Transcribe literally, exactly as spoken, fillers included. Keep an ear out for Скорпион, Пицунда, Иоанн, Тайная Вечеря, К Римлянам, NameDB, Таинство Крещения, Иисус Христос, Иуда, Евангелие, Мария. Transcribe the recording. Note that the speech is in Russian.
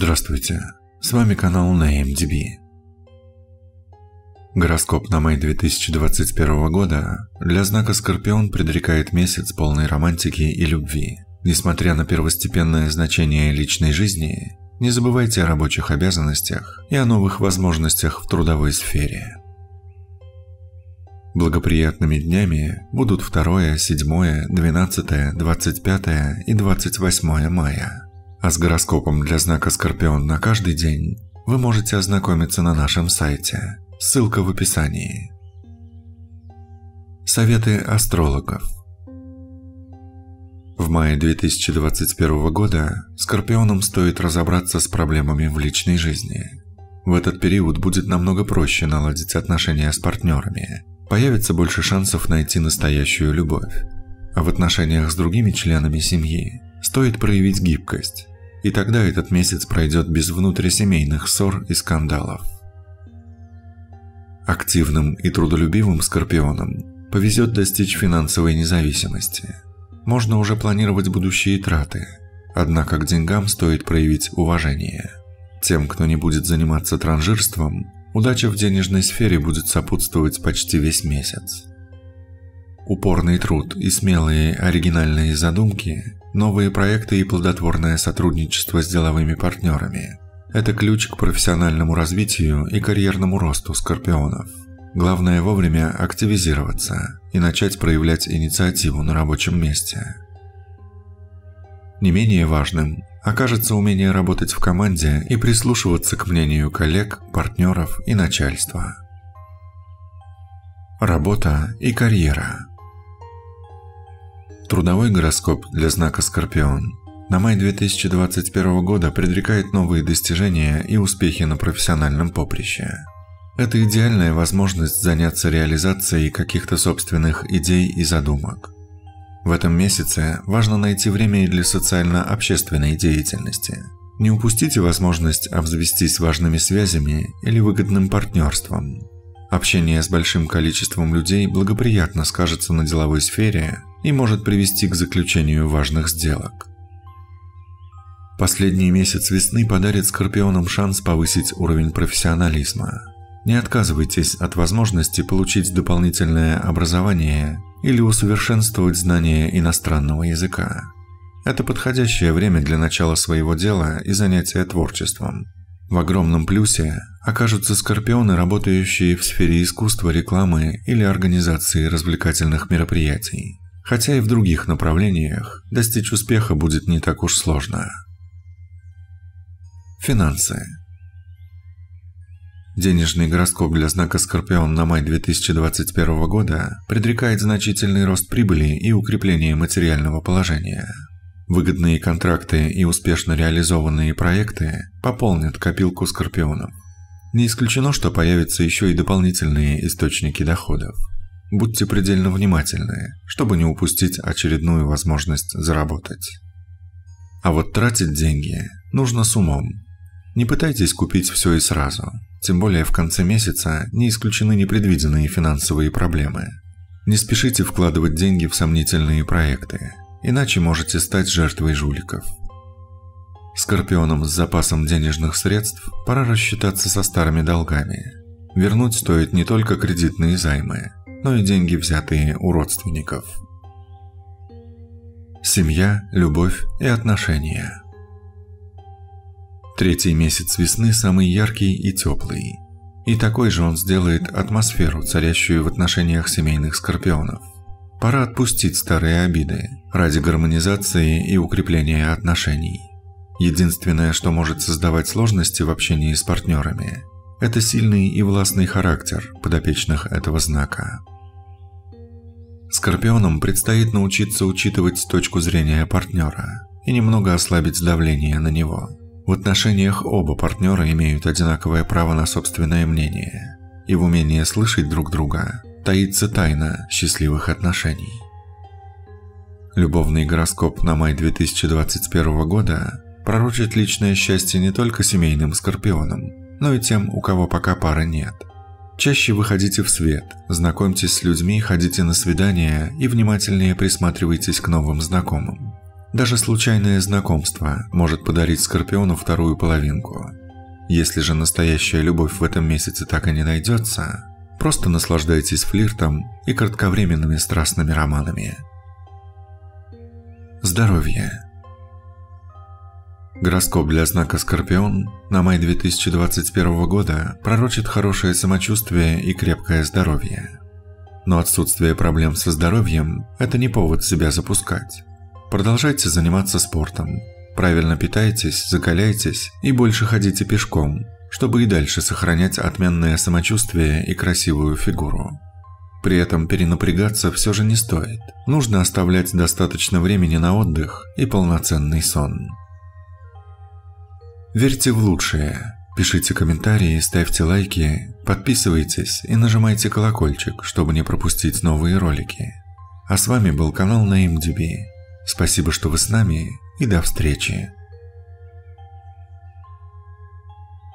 Здравствуйте, с вами канал NameDB. Гороскоп на май две тысячи двадцать первого года для знака Скорпион предрекает месяц полной романтики и любви. Несмотря на первостепенное значение личной жизни, не забывайте о рабочих обязанностях и о новых возможностях в трудовой сфере. Благоприятными днями будут второе, седьмое, двенадцатое, двадцать пятое и двадцать восьмое мая. А с гороскопом для знака Скорпион на каждый день вы можете ознакомиться на нашем сайте. Ссылка в описании. Советы астрологов. В мае две тысячи двадцать первого года Скорпионам стоит разобраться с проблемами в личной жизни. В этот период будет намного проще наладить отношения с партнерами. Появится больше шансов найти настоящую любовь. А в отношениях с другими членами семьи стоит проявить гибкость, и тогда этот месяц пройдет без внутрисемейных ссор и скандалов. Активным и трудолюбивым Скорпионам повезет достичь финансовой независимости. Можно уже планировать будущие траты, однако к деньгам стоит проявить уважение. Тем, кто не будет заниматься транжирством, удача в денежной сфере будет сопутствовать почти весь месяц. Упорный труд и смелые оригинальные задумки, новые проекты и плодотворное сотрудничество с деловыми партнерами – это ключ к профессиональному развитию и карьерному росту Скорпионов. Главное вовремя активизироваться и начать проявлять инициативу на рабочем месте. Не менее важным окажется умение работать в команде и прислушиваться к мнению коллег, партнеров и начальства. Работа и карьера. Трудовой гороскоп для знака Скорпион на май две тысячи двадцать первого года предрекает новые достижения и успехи на профессиональном поприще. Это идеальная возможность заняться реализацией каких-то собственных идей и задумок. В этом месяце важно найти время и для социально-общественной деятельности. Не упустите возможность обзавестись важными связями или выгодным партнерством. Общение с большим количеством людей благоприятно скажется на деловой сфере и может привести к заключению важных сделок. Последний месяц весны подарит Скорпионам шанс повысить уровень профессионализма. Не отказывайтесь от возможности получить дополнительное образование или усовершенствовать знания иностранного языка. Это подходящее время для начала своего дела и занятия творчеством. В огромном плюсе окажутся Скорпионы, работающие в сфере искусства, рекламы или организации развлекательных мероприятий. Хотя и в других направлениях достичь успеха будет не так уж сложно. Финансы. Денежный гороскоп для знака Скорпион на май две тысячи двадцать первого года предрекает значительный рост прибыли и укрепление материального положения. Выгодные контракты и успешно реализованные проекты пополнят копилку Скорпионов. Не исключено, что появятся еще и дополнительные источники доходов. Будьте предельно внимательны, чтобы не упустить очередную возможность заработать. А вот тратить деньги нужно с умом. Не пытайтесь купить все и сразу, тем более в конце месяца не исключены непредвиденные финансовые проблемы. Не спешите вкладывать деньги в сомнительные проекты, иначе можете стать жертвой жуликов. Скорпионам с запасом денежных средств пора рассчитаться со старыми долгами. Вернуть стоит не только кредитные займы, но и деньги, взятые у родственников. Семья, любовь и отношения. Третий месяц весны самый яркий и теплый. И такой же он сделает атмосферу, царящую в отношениях семейных Скорпионов. Пора отпустить старые обиды ради гармонизации и укрепления отношений. Единственное, что может создавать сложности в общении с партнерами, это сильный и властный характер подопечных этого знака. Скорпионам предстоит научиться учитывать точку зрения партнера и немного ослабить давление на него. В отношениях оба партнера имеют одинаковое право на собственное мнение, и в умении слышать друг друга таится тайна счастливых отношений. Любовный гороскоп на май две тысячи двадцать первого года пророчит личное счастье не только семейным Скорпионам, но и тем, у кого пока пары нет. Чаще выходите в свет, знакомьтесь с людьми, ходите на свидания и внимательнее присматривайтесь к новым знакомым. Даже случайное знакомство может подарить Скорпиону вторую половинку. Если же настоящая любовь в этом месяце так и не найдется, просто наслаждайтесь флиртом и кратковременными страстными романами. Здоровье. Гороскоп для знака Скорпион на май две тысячи двадцать первого года пророчит хорошее самочувствие и крепкое здоровье. Но отсутствие проблем со здоровьем – это не повод себя запускать. Продолжайте заниматься спортом, правильно питайтесь, закаляйтесь и больше ходите пешком, чтобы и дальше сохранять отменное самочувствие и красивую фигуру. При этом перенапрягаться все же не стоит. Нужно оставлять достаточно времени на отдых и полноценный сон. Верьте в лучшее. Пишите комментарии, ставьте лайки, подписывайтесь и нажимайте колокольчик, чтобы не пропустить новые ролики. А с вами был канал NameDB. Спасибо, что вы с нами, и до встречи.